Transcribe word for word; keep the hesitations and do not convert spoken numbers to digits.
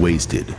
Wasted.